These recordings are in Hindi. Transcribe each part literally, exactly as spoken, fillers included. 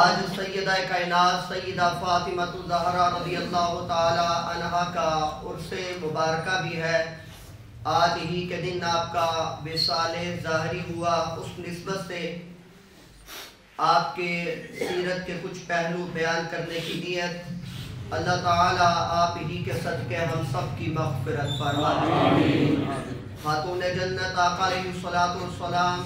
आज सैदा कायनात सैदा फातिमा ज़हरा रज़ी अल्लाह ताला अन्हा का उर्से मुबारक भी है। आज ही के दिन आपका विसाल ज़ाहरी हुआ। उस निस्बत से आपके सीरत के कुछ पहलू बयान करने की नीयत। अल्लाह ताला आप ही के सदक़े हम सब की मग़फ़िरत फरमाए। खातून जन्नत आका अलैहिस्सलातु वस्सलाम,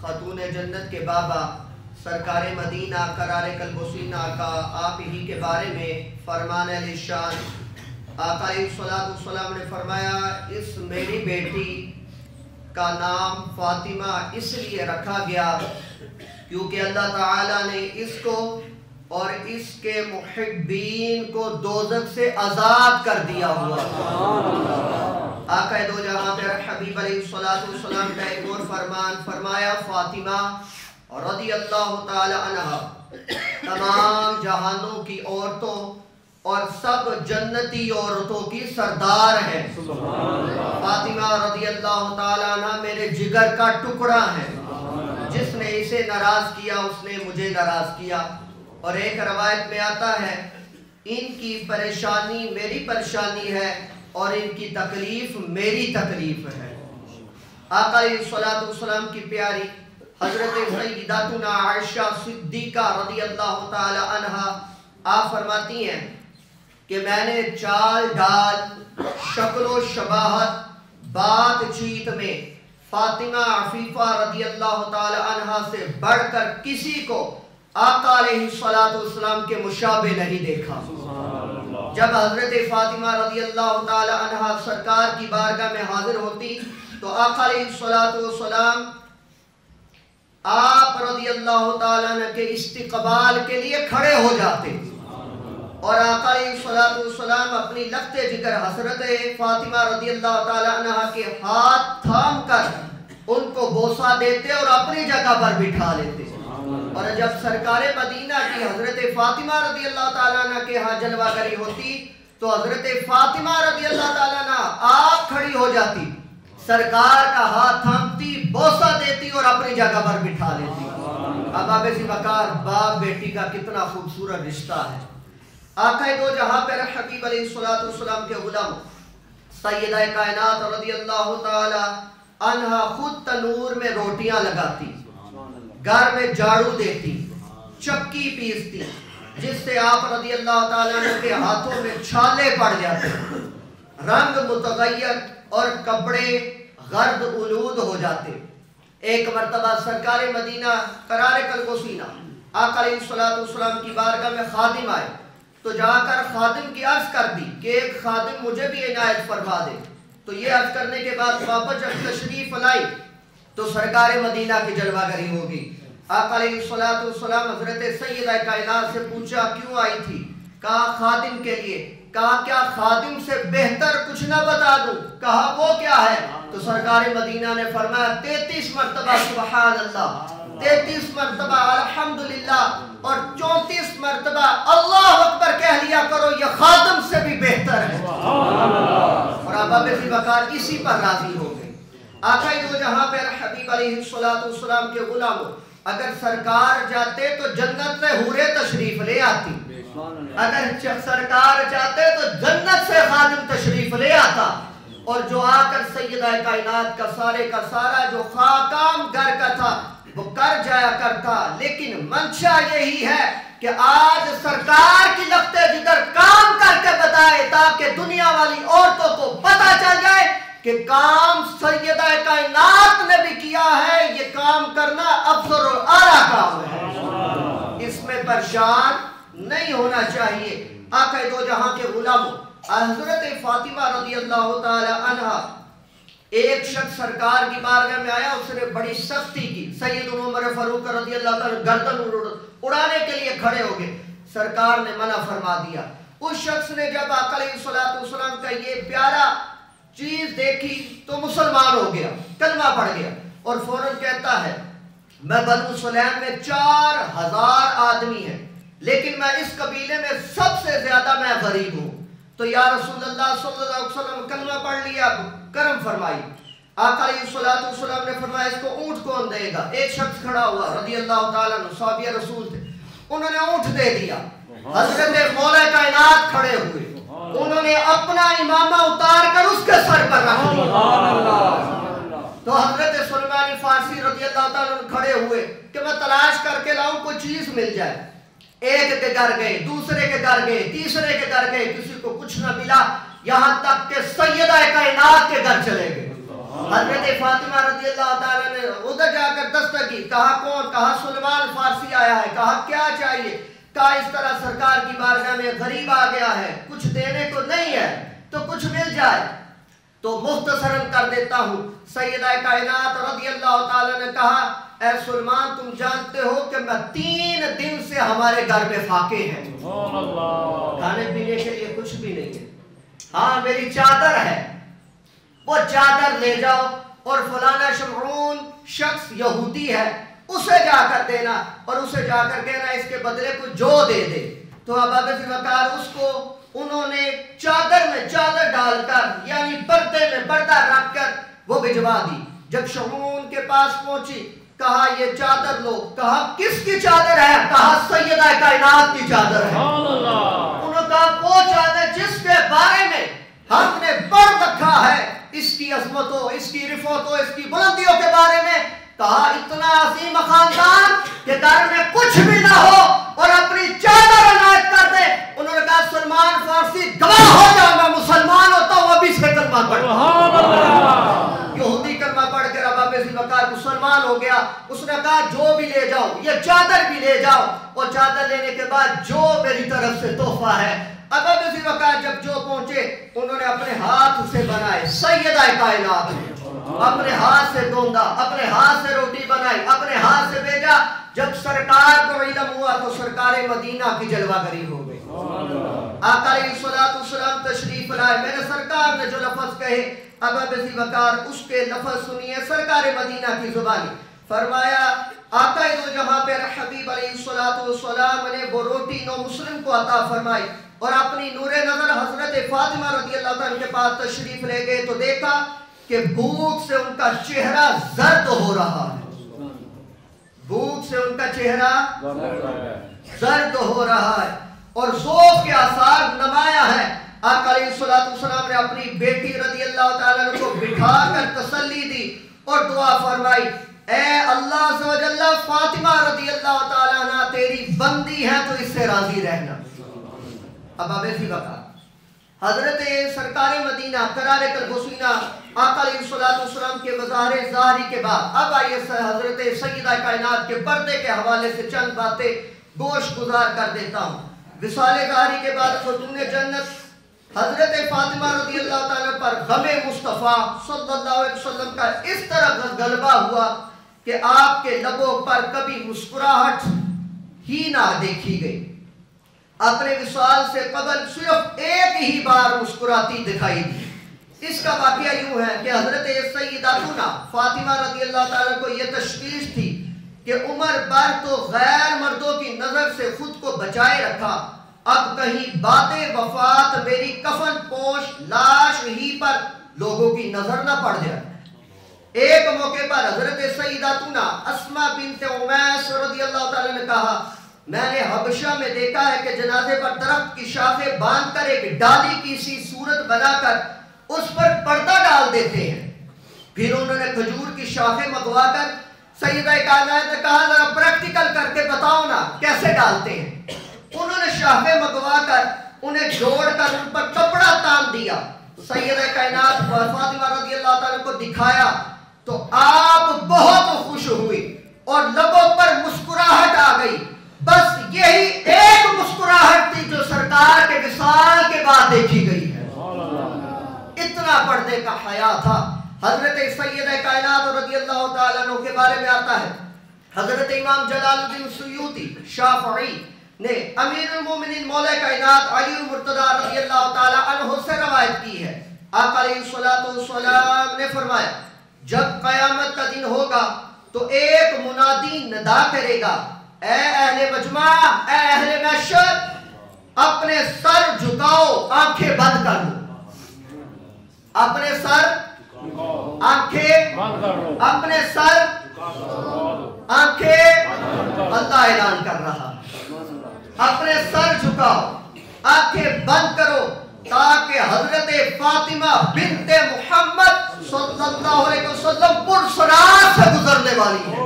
खातून जन्नत के बाबा सरकार मदीना करारे कलबुसीना का आप ही के बारे में फरमान निशान आका अलैहिस्सलाम ने फरमाया, इस मेरी बेटी का नाम फातिमा इसलिए रखा गया क्योंकि अल्लाह ताला ने इसको और इसके मुहिब्बीन को दोज़ख से आज़ाद कर दिया हुआ। आका दो जहां मेरे हबीब अलैहिस्सलाम का एक और फरमान फरमाया, फातिमा रज़ी अल्लाह ताला अन्हा तमाम जहानों की औरतों और सब जन्नती औरतों की सरदार है। फातिमा रज़ी अल्लाह ताला अन्हा मेरे जिगर का टुकड़ा है। जिसने इसे नाराज किया उसने मुझे नाराज किया। और एक रवायत में आता है, इनकी परेशानी मेरी परेशानी है और इनकी तकलीफ मेरी तकलीफ है। आका अलैहिस्सलातु वस्सलाम की प्यारी हज़रत सैयदातुना आयशा सिद्दीका रज़ियल्लाहु ताला अन्हा आप फरमाती हैं कि मैंने चाल डाल, शक्लो शबाहत, बातचीत में फातिमा आफीफा रज़ियल्लाहु ताला अन्हा से बढ़कर किसी को आका अलैहिस्सलातु वस्सलाम के मुशाबे नहीं देखा। जब हज़रत फातिमा रज़ियल्लाहु ताला अन्हा सरकार की बारगाह में हाजिर होती तो आका अलैहिस्सलातु वस्सलाम आप रज़ियल्लाहु ताला अन्हु के इस्तिक़बाल के लिए खड़े हो जाते और आका अलैहिस्सलातु वस्सलाम अपनी लफ्ते जिगर हज़रत फातिमा रज़ियल्लाहु ताला अन्हा के हाथ थाम कर उनको बोसा देते और अपनी जगह पर बिठा लेते। और जब सरकारे मदीना की हज़रत फातिमा रज़ियल्लाहु ताला अन्हा के हाथ जलवागरी होती तो हज़रत फातिमा रज़ियल्लाहु ताला अन्हा आप खड़ी हो जाती, सरकार का हाथ थामती, बोसा देती और अपनी जगह पर बिठा लेती। अब आप इसी वकार बाप बेटी का कितना खूबसूरत रिश्ता है। आका दो जहां पर हबीब अलैहिस्सलातु वस्सलाम के गुलाम सैयदा कायनात रज़ियल्लाहु ताला अन्हा खुद तनूर में रोटियां लगाती, घर में झाड़ू देती, चक्की पीसती, जिससे आप रज़ियल्लाहु ताला अन्हु के हाथों में छाले पड़ जाते, रंग मुतगय्यर और कपड़े गर्द उलूद हो जाते। एक मरतबा सरकारे मदीना करारे कलबुसीना आका अलैहिस्सलातु वस्सलाम की बारगाह में खादिम आए तो जाकर खादिम की अर्ज कर दी कि एक खादिम मुझे भी इनायत फरमा दे। तो ये अर्ज करने के बाद वापस जब तशरीफ लाई तो सरकारे मदीना की जलवागरी होगी। आका अलैहिस्सलातु वस्सलाम हजरत सैयदा कायनात से पूछा, क्यों आई थी? कहा खादिम के लिए। कहा क्या खादिम से बेहतर कुछ ना बता दूं? कहा वो क्या है? तो सरकार मदीना ने फरमाया तैंतीस मरतबा सुभान अल्लाह, तैंतीस मरतबा अल्हम्दुलिल्लाह और चौंतीस मरतबा अल्लाह अकबर कह लिया करो, ये खादिम से भी बेहतर है। और आबा बेफी बकार इसी पर राजी हो गए। आका दो जहां पर हबीब अलैहिस्सलातु वस्सलाम के गुलामों अगर सरकार जाते तो जन्नत से हूरे तशरीफ ले आती, अगर सरकार चाहते तो जन्नत से खादिम तशरीफ ले आता। और जो आकर सैयदा कायनात का सारे का सारा जो खाकाम घर का था वो कर जाया करता, लेकिन मंशा यही है कि आज सरकार की लफ्ते जिधर काम करके बताए ताकि दुनिया वाली औरतों को पता चल जाए कि काम सैयदा कायनात ने भी किया है। ये काम करना अफसर और आला काम है, इसमें परेशान नहीं होना चाहिए। आका दो जहां के गुलाम हजरत फातिमा रज़ियल्लाहु ताला अन्हा एक शख्स सरकार की बारगाह में आया, उसने बड़ी सख्ती की। सैयद उमर फारूक रज़ियल्लाहु ताला गर्दन उड़ाने के लिए खड़े हो गए, सरकार ने मना फरमा दिया। उस शख्स ने जब आका अलैहिस्सलातु वस्सलाम का ये प्यारा चीज देखी तो मुसलमान हो गया, कलमा पड़ गया और फौरन कहता है मैं बनु सुलैम में चार हजार आदमी है लेकिन मैं इस कबीले में सबसे ज्यादा मैं गरीब हूँ। तो या रसूलल्लाह सल्लल्लाहु अलैहि वसल्लम कलमा पढ़ लिया, करम फरमाई। आका अलैहिस्सलातु वस्सलाम ने फरमाया इसको ऊँट कौन देगा? एक शख्स खड़ा हुआ रज़ियल्लाहु ताला अन्हु सहाबी रसूल थे, उन्होंने ऊँट दे दिया। हजरत मौला कायनात खड़े हुए, उन्होंने अपना इमामा उतार कर उसके सर पर रख दिया। तो हजरत सलमान फारसी रज़ियल्लाहु ताला खड़े हुए कि मैं तलाश करके लाऊं कोई चीज मिल जाए। एक के घर गए, दूसरे के घर गए, तीसरे के घर गए, किसी को कुछ न मिला, यहाँ तक के सैयदा कायनात के घर चले गए। हजरत फातिमा रज़ियल्लाहु ताला ने उधर जाकर दस्तक की, कहा कौन? कहा सलमान फारसी आया है। कहा क्या चाहिए? कहा इस तरह सरकार की बारगाह में गरीब आ गया है, कुछ देने को नहीं है तो कुछ मिल जाए। तो मुख्तसरन कर देता हूँ। सैयदा कायनात रज़ियल्लाहु ताला ने कहा, ए सलमान, तुम जानते हो कि मैं तीन दिन से हमारे घर में फाके हैं, खाने पीने के लिए कुछ भी नहीं है। हाँ, मेरी चादर है, वो चादर ले जाओ और फलाना शमरून शख्स यहूदी है उसे जाकर देना और उसे जाकर कहना इसके बदले को जो दे दे। तो अब वकार उसको उन्होंने चादर में चादर डालकर यानी पर्दे में पर्दा रखकर वो भिजवा दी। जब शमरून के पास पहुंची, कहा ये चादर लो। कहा किसकी चादर है? कहा सैयदा कायनात की चादर है। उन्होंने कहा वो चादर जिसके बारे में हमने पढ़ रखा है, इसकी अजमतों, इसकी रिफोतों, इसकी बुलंदियों के बारे में। कहा इतना असीम खानदान के घर में कुछ भी ना हो और अपनी चादर अनायत कर दे। उन्होंने कहा सलमान फारसी गवाह हो जाओ, मैं मुसलमान होता हूँ, अभी से कलमा पढ़। यहूदी कलमा पढ़कर वकार मुसलमान हो गया। उसने कहा जो भी ले जाओ, ये चादर भी ले जाओ, और चादर लेने के बाद जो मेरी तरफ से तोहफा है। अब वकार जब जो पहुंचे, उन्होंने अपने हाथ से बनाए, सैयदा कायनात अपने हाथ से गोंदा, अपने हाथ से रोटी बनाई, अपने हाथ से भेजा। जब सरकार को इल्म हुआ तो सरकार मदीना की जलवागरी हो गई। आका अलैहिस्सलाम तशरीफ लाए, मेरे सरकार ने जो लफ्ज कहे, अबी वकार उसके लफ्ज सुनिए सरकार मदीना की जुबानी। फरमाया आका दो जहां पे हबीब अलैहिस्सलाम ने वो रोटी नो मुस्लिम को अता फरमाई और अपनी नूरे नजर हजरत फातिमा रज़ियल्लाहु अन्हा के पास तशरीफ ले गए तो देखा कि भूख से उनका चेहरा जर्द हो रहा है। भूख से उनका चेहरा जर्द हो रहा है और जोफ के आसार नमाया है। आका अलैहिस्सलाम ने अपनी बेटी रज़ियल्लाहु ताला को बिठाकर तसल्ली दी और दुआ फरमाई, ए अल्लाह सवजल्ला, फातिमा रज़ियल्लाहु ताला ना तेरी बंदी है तो इससे राजी रहना। अब अबेसी बता हजरत सरकार मदीना करारे कल हुसैना आका अलैहिस्सलाम के मज़ाहरे ज़ाहरी के बाद अब आइए हजरत सैयदा कायनात के पर्दे के हवाले से चंद बातें गोश गुजार कर देता हूँ। विसाले ज़ाहरी के बाद खुतूने जन्नत हजरत फातिमा रज़ियल्लाहु ताला पर गमे मुस्तफ़ा सल्लल्लाहु अलैहि वसल्लम का इस तरह गलबा हुआ कि आपके लबों पर कभी मुस्कुराहट ही ना देखी गई। अपने विसाल से कबल सिर्फ एक ही बार मुस्कुराती दिखाई दी। इसका वाक़या यूं है कि हजरत सैयदातुना फातिमा रज़ियल्लाहु ताला को यह तशवीश थी कि उम्र भर तो गैर मर्दों की नज़र से खुद को बचाए रखा, अब कहीं बातें वफात मेरी कफन पोश लाश ही पर लोगों की नजर न पड़ जाए। एक मौके पर हजरत सैयदातुना अस्मा बिन्ते उमैस रज़ियल्लाहु ताला ने कहा, मैंने हबशा में देखा है कि जनाजे पर दरख्त की शाखें बांधकर एक डाली की सी सूरत बनाकर उस पर पर्दा डाल देते हैं। फिर उन्होंने खजूर की शाखें मंगवाकर सैयदा कायनात ने कहा, जरा प्रैक्टिकल करके बताओ ना कैसे डालते हैं। उन्होंने शाखे मंगवा कर उन्हें जोड़कर उन पर कपड़ा तान दिया। सैयदा कायनात फातिमा रज़ियल्लाहु ताला को दिखाया तो आप बहुत खुश हुई और लबों पर मुस्कुराहट आ गई। बस यही एक मुस्कुराहट थी जो सरकार के विसाल के बाद देखी गई है। इतना पर्दे का हया था। हजरत सैयदा कायनात रज़ियल्लाहु ताला अन्हु के बारे में आता है, हजरत इमाम जलालुद्दीन सुयूती शाफई ने अमीरुल मोमिनीन मौला कायनात अली मुर्तदा रज़ियल्लाहु ताला अन्हु से रवायत की है। आका अलैहिस्सलातु वस्सलाम ने फरमाया, जब कयामत का दिन होगा तो एक मुनादी नदा करेगा, ए अहले मजमा, ए अहले महशर, अपने सर झुकाओ आंखें बंद कर लो, अपने सर आंखें, अपने सर आंखें अल्लाह ऐलान कर रहा है, अपने सर झुकाओ, आंखें बंद करो, ताकि हजरत फातिमा बिन्ते मुहम्मद सल्लल्लाहु अलैहि वसल्लम पुरसरार से गुजरने वाली है।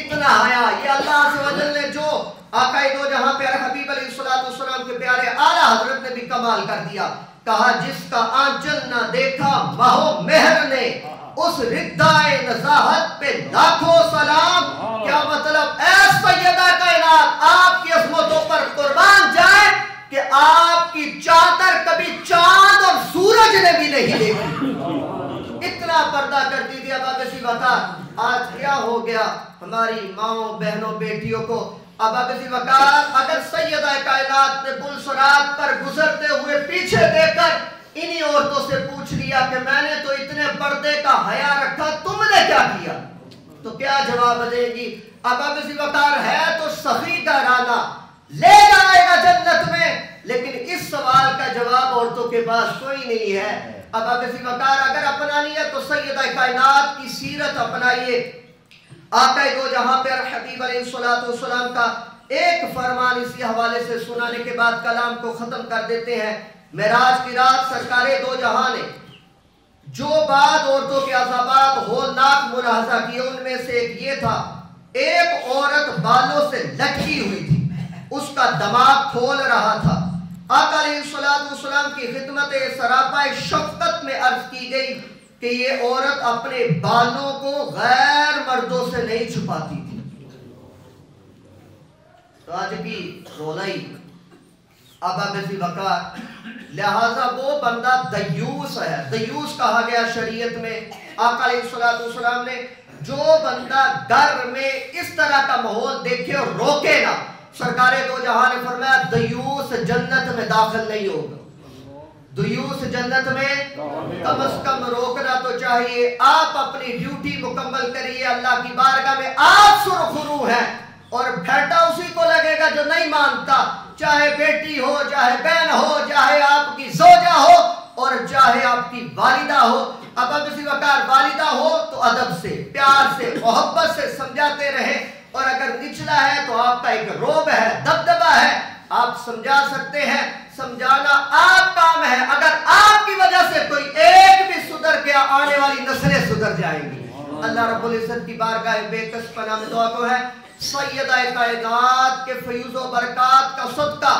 इतना आया ये अल्लाह से वजल ने जो आका दो जहां प्यारे हबीब अलैहिस्सलाम के प्यारे आला हजरत ने भी कमाल कर दिया। कहा जिसका आंचल ना देखा माहो मेहर ने, उस रिद्दाए नजाहत पे लाखों सलाम। क्या मतलब, ऐ सैयदा कायनात आपकी अजमतों पर कुर्बान जाए कि आपकी चादर कभी चांद और सूरज ने भी नहीं देखी। इतना पर्दा कर दीजिए। अब किसी बता आज क्या हो गया हमारी माओ बहनों बेटियों को। अब अगर सैयदा कायनात ने पुल-ए-सिरात पर गुजरते हुए पीछे देखकर इन्हीं औरतों से पूछ लिया कि मैंने तो इतने पर्दे का हया रखा, तुमने क्या किया, तो क्या जवाब देगी। अब है तो सही डराना ले जाएगा जन्नत में, लेकिन इस सवाल का जवाब औरतों के पास कोई नहीं है। अब अगर अपनानी है तो सैयदा कायनात की सीरत अपनाइए। आका को जहां पर हबीब अलैहिस्सलाम का एक फरमान इसी हवाले से सुनाने के बाद कलाम को खत्म कर देते हैं। मेराज की रात सरकारे दो जहां ने जो बात औरतों के अजाबात होलनाक मुलाहजा किए, उनमें से एक ये था, एक औरत बालों से लटकी हुई थी, उसका दिमाग खोल रहा था। आका अलैहिस्सलाम की खिदमत सरापाए शफकत में अर्ज की गई कि ये औरत अपने बालों को गैर मर्दों से नहीं छुपाती थी। तो आज भी रोलाई अबाबी वकार, लिहाजा वो बंदा दयूस है। दयूस कहा गया शरीयत में। आका अलैहिस्सलाम ने जो बंदा घर में इस तरह का माहौल देखे और रोके ना, सरकारे दो जहां ने फरमाया दयूस जन्नत में दाखिल नहीं होगा। दुयूस जन्नत में कम से कम रोकना तो चाहिए। आप अपनी ड्यूटी मुकम्मल करिए, अल्लाह की बारगाह में आप सुरखरू हैं, और घाटा उसी को लगेगा जो नहीं मानता, चाहे बेटी हो, चाहे बहन हो, चाहे आपकी जोजा हो और चाहे आपकी वालिदा हो। अब अब इसी वकार वालिदा हो तो अदब से, प्यार से, मोहब्बत से समझाते रहे, और अगर निचला है तो आपका एक रोब है, दबदबा है, आप समझा सकते हैं, समझाना आप काम है। अगर आपकी वजह से कोई एक भी सुधर गया, आने वाली नस्लें सुधर जाएंगी। अल्लाह रब्बुल इज्जत की बारगाह बेकस पनाह में दुआ को है, सैयदा कायनात के फयूज़ो बरकात का सदका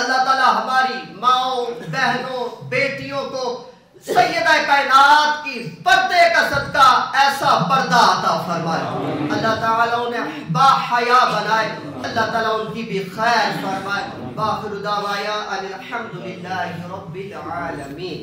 अल्लाह ताला हमारी माओ बहनों बेटियों को सैयदा कायनात की पर्दे का सदका ऐसा पर्दा अता फरमाए। अल्लाह ताला उन्हें बाहया बनाए, अल्लाह ताला उनकी भी खैर फरमाए। वाखिरु दावाया अनिल हम्दुलिल्लाहि रब्बिल आलमीन।